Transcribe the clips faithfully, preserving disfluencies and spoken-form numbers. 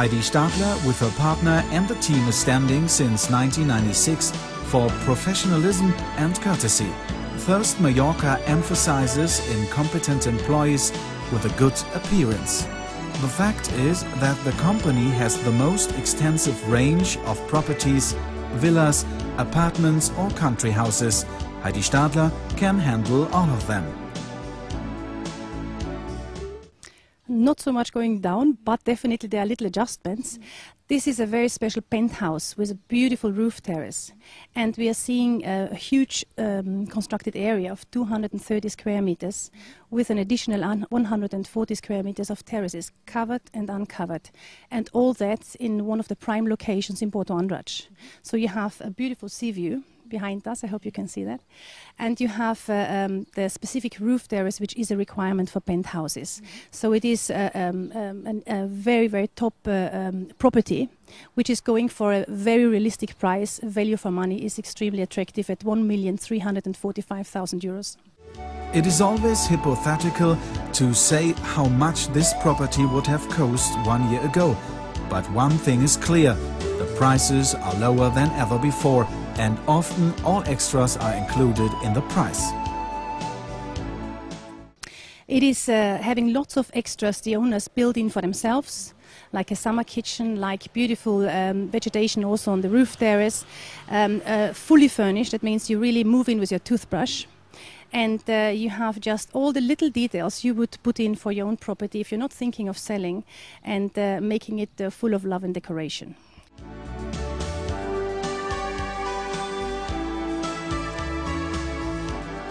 Heidi Stadler with her partner and the team is standing since nineteen ninety-six for professionalism and courtesy. First Mallorca emphasizes incompetent employees with a good appearance. The fact is that the company has the most extensive range of properties, villas, apartments or country houses. Heidi Stadler can handle all of them. Not so much going down, but definitely there are little adjustments. This is a very special penthouse with a beautiful roof terrace, and we are seeing a huge um, constructed area of two hundred thirty square meters with an additional one hundred forty square meters of terraces, covered and uncovered, and all that in one of the prime locations in Porto Andrade. So you have a beautiful sea view behind us, I hope you can see that. And you have uh, um, the specific roof terrace, which is a requirement for penthouses. Mm-hmm. So it is uh, um, um, an, a very, very top uh, um, property, which is going for a very realistic price. Value for money is extremely attractive at one million three hundred forty-five thousand euros. It is always hypothetical to say how much this property would have cost one year ago. But one thing is clear, the prices are lower than ever before, and often all extras are included in the price. It is uh, having lots of extras the owners build in for themselves, like a summer kitchen, like beautiful um, vegetation also on the roof terrace, um, uh, fully furnished. That means you really move in with your toothbrush. And uh, you have just all the little details you would put in for your own property if you're not thinking of selling, and uh, making it uh, full of love and decoration.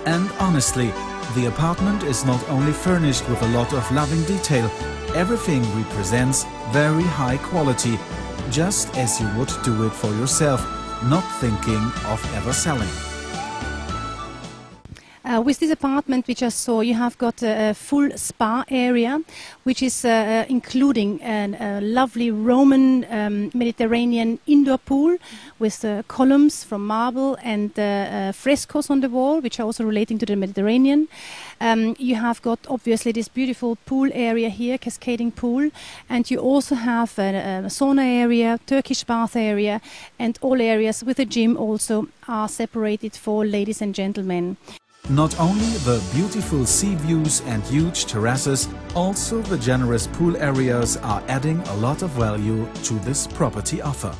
And honestly, the apartment is not only furnished with a lot of loving detail, everything represents very high quality, just as you would do it for yourself, not thinking of ever selling. Uh, with this apartment we just saw, you have got a, a full spa area, which is uh, including an, a lovely Roman um, Mediterranean indoor pool with uh, columns from marble and uh, uh, frescoes on the wall, which are also relating to the Mediterranean. Um, you have got obviously this beautiful pool area here, cascading pool, and you also have a, a sauna area, Turkish bath area, and all areas with a gym also are separated for ladies and gentlemen. Not only the beautiful sea views and huge terraces, also the generous pool areas are adding a lot of value to this property offer.